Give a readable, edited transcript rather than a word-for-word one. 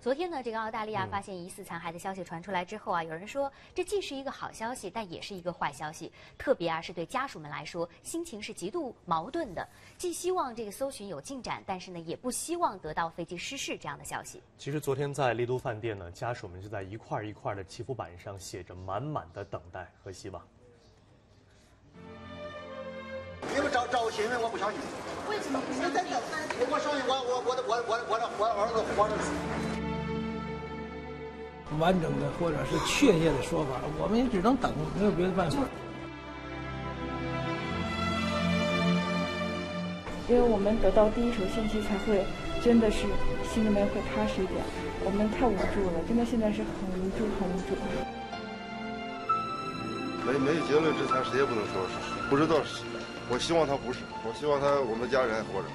昨天呢，这个澳大利亚发现疑似残骸的消息传出来之后啊，有人说这既是一个好消息，但也是一个坏消息，特别啊是对家属们来说，心情是极度矛盾的，既希望这个搜寻有进展，但是呢也不希望得到飞机失事这样的消息。其实昨天在丽都饭店呢，家属们是在一块的祈福板上写着满满的等待和希望。 你们找我询问，我不相信。为什么不相信？我相信我的儿子。完整的或者是确切的说法，我们也只能等，没有别的办法。因为我们得到第一手信息，才会真的是心里面会踏实一点。我们太无助了，真的现在是很无助，很无助。 没结论之前，谁也不能说是，不知道是。我希望他不是，我希望我们的家人还活着。